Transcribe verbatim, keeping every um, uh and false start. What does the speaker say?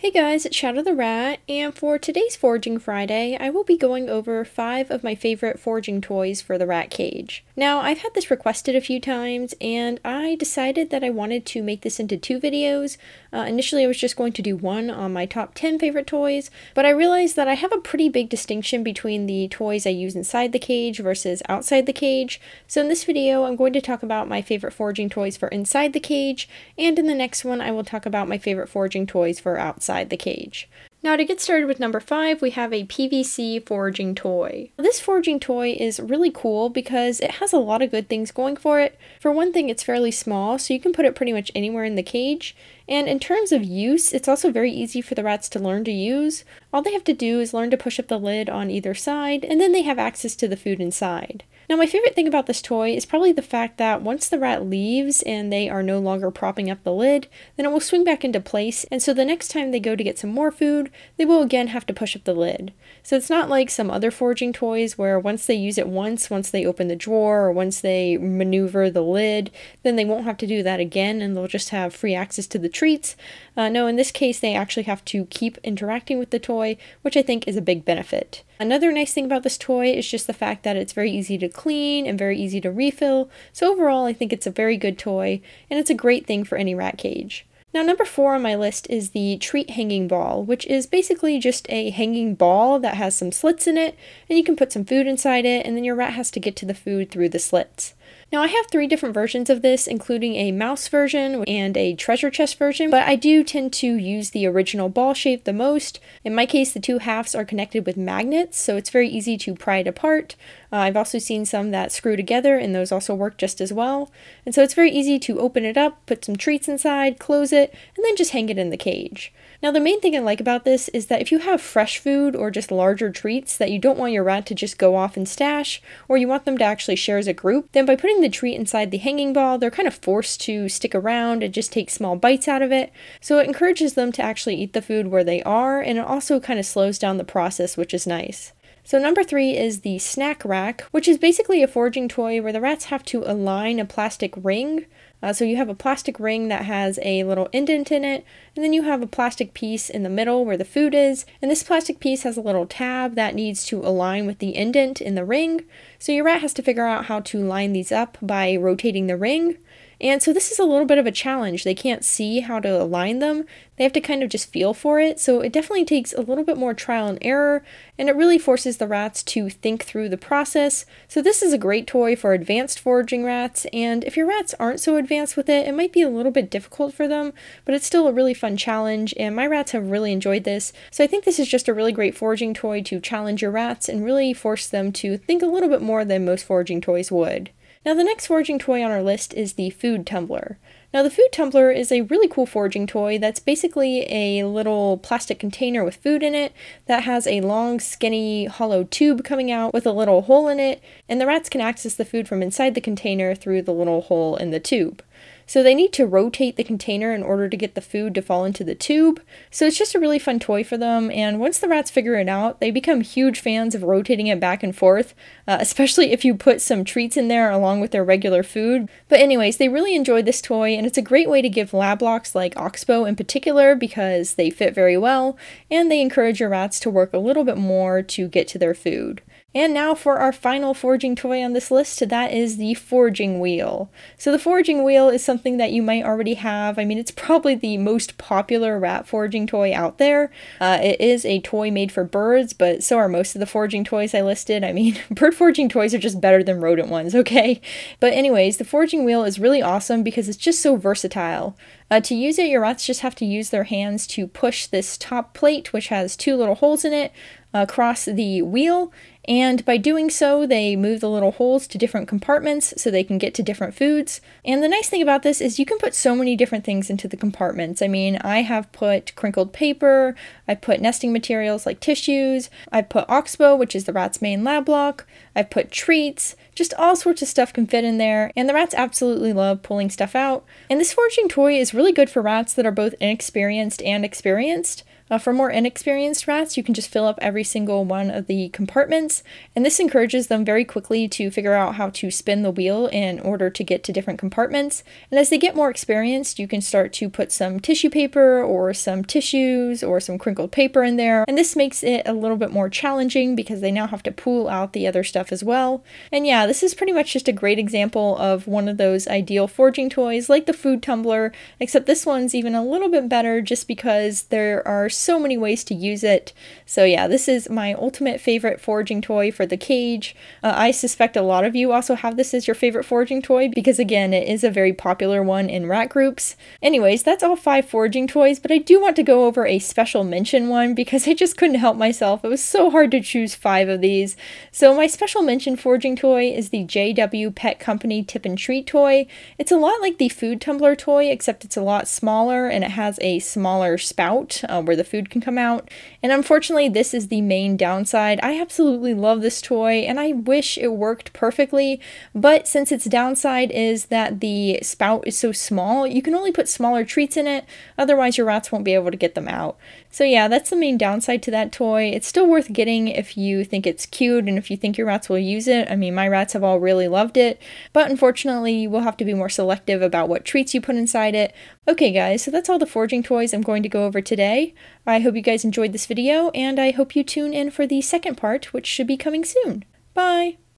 Hey guys, it's Shadow the Rat, and for today's Foraging Friday, I will be going over five of my favorite foraging toys for the rat cage. Now, I've had this requested a few times, and I decided that I wanted to make this into two videos. Uh, initially, I was just going to do one on my top ten favorite toys, but I realized that I have a pretty big distinction between the toys I use inside the cage versus outside the cage. So in this video, I'm going to talk about my favorite foraging toys for inside the cage, and in the next one, I will talk about my favorite foraging toys for outside the cage. Now to get started with number five, we have a P V C foraging toy. This foraging toy is really cool because it has a lot of good things going for it. For one thing, it's fairly small, so you can put it pretty much anywhere in the cage. And in terms of use, it's also very easy for the rats to learn to use. All they have to do is learn to push up the lid on either side, and then they have access to the food inside. Now, my favorite thing about this toy is probably the fact that once the rat leaves and they are no longer propping up the lid, then it will swing back into place, and so the next time they go to get some more food, they will again have to push up the lid. So it's not like some other foraging toys where once they use it once, once they open the drawer, or once they maneuver the lid, then they won't have to do that again and they'll just have free access to the treats. Uh, no, in this case, they actually have to keep interacting with the toy, which I think is a big benefit. Another nice thing about this toy is just the fact that it's very easy to clean and very easy to refill, so overall I think it's a very good toy, and it's a great thing for any rat cage. Now, number four on my list is the Treat Hanging Ball, which is basically just a hanging ball that has some slits in it, and you can put some food inside it, and then your rat has to get to the food through the slits. Now, I have three different versions of this, including a mouse version and a treasure chest version, but I do tend to use the original ball shape the most. In my case, the two halves are connected with magnets, so it's very easy to pry it apart. Uh, I've also seen some that screw together, and those also work just as well. And so it's very easy to open it up, put some treats inside, close it, and then just hang it in the cage. Now, the main thing I like about this is that if you have fresh food or just larger treats that you don't want your rat to just go off and stash, or you want them to actually share as a group, then by putting the treat inside the hanging ball, they're kind of forced to stick around and just take small bites out of it. So it encourages them to actually eat the food where they are, and it also kind of slows down the process, which is nice. So number three is the Snack Rack, which is basically a foraging toy where the rats have to align a plastic ring. Uh, so you have a plastic ring that has a little indent in it, and then you have a plastic piece in the middle where the food is, and this plastic piece has a little tab that needs to align with the indent in the ring. So your rat has to figure out how to line these up by rotating the ring. And so this is a little bit of a challenge. They can't see how to align them. They have to kind of just feel for it. So it definitely takes a little bit more trial and error, and it really forces the rats to think through the process. So this is a great toy for advanced foraging rats, and if your rats aren't so advanced with it, it might be a little bit difficult for them, but it's still a really fun challenge, and my rats have really enjoyed this. So I think this is just a really great foraging toy to challenge your rats and really force them to think a little bit more than most foraging toys would. Now, the next foraging toy on our list is the Food Tumbler. Now, the Food Tumbler is a really cool foraging toy that's basically a little plastic container with food in it that has a long, skinny, hollow tube coming out with a little hole in it, and the rats can access the food from inside the container through the little hole in the tube. So they need to rotate the container in order to get the food to fall into the tube. So it's just a really fun toy for them, and once the rats figure it out, they become huge fans of rotating it back and forth, uh, especially if you put some treats in there along with their regular food. But anyways, they really enjoy this toy, and it's a great way to give lab locks like Oxbow in particular because they fit very well, and they encourage your rats to work a little bit more to get to their food. And now for our final foraging toy on this list, that is the Foraging Wheel. So the Foraging Wheel is something that you might already have. I mean, it's probably the most popular rat foraging toy out there. Uh, it is a toy made for birds, but so are most of the foraging toys I listed. I mean, bird foraging toys are just better than rodent ones, okay? But anyways, the Foraging Wheel is really awesome because it's just so versatile. Uh, to use it, your rats just have to use their hands to push this top plate, which has two little holes in it, across the wheel, and by doing so they move the little holes to different compartments so they can get to different foods. And the nice thing about this is you can put so many different things into the compartments. I mean, I have put crinkled paper, I've put nesting materials like tissues, I've put Oxbow, which is the rat's main lab block, I've put treats, just all sorts of stuff can fit in there, and the rats absolutely love pulling stuff out. And this foraging toy is really good for rats that are both inexperienced and experienced. Uh, for more inexperienced rats, you can just fill up every single one of the compartments, and this encourages them very quickly to figure out how to spin the wheel in order to get to different compartments. And as they get more experienced, you can start to put some tissue paper or some tissues or some crinkled paper in there, and this makes it a little bit more challenging because they now have to pull out the other stuff as well. And yeah, this is pretty much just a great example of one of those ideal foraging toys like the Food Tumbler, except this one's even a little bit better just because there are so many ways to use it. So yeah, this is my ultimate favorite foraging toy for the cage. Uh, I suspect a lot of you also have this as your favorite foraging toy because again, it is a very popular one in rat groups. Anyways, that's all five foraging toys, but I do want to go over a special mention one because I just couldn't help myself. It was so hard to choose five of these. So my special mention foraging toy is the J W Pet Company Tip and Treat toy. It's a lot like the Food Tumbler toy, except it's a lot smaller and it has a smaller spout uh, where the food can come out. And unfortunately, this is the main downside. I absolutely love this toy and I wish it worked perfectly, but since its downside is that the spout is so small, you can only put smaller treats in it, otherwise your rats won't be able to get them out. So yeah, that's the main downside to that toy. It's still worth getting if you think it's cute and if you think your rats will use it. I mean, my rats have all really loved it, but unfortunately you will have to be more selective about what treats you put inside it. Okay guys, so that's all the foraging toys I'm going to go over today. I hope you guys enjoyed this video, and I hope you tune in for the second part, which should be coming soon. Bye!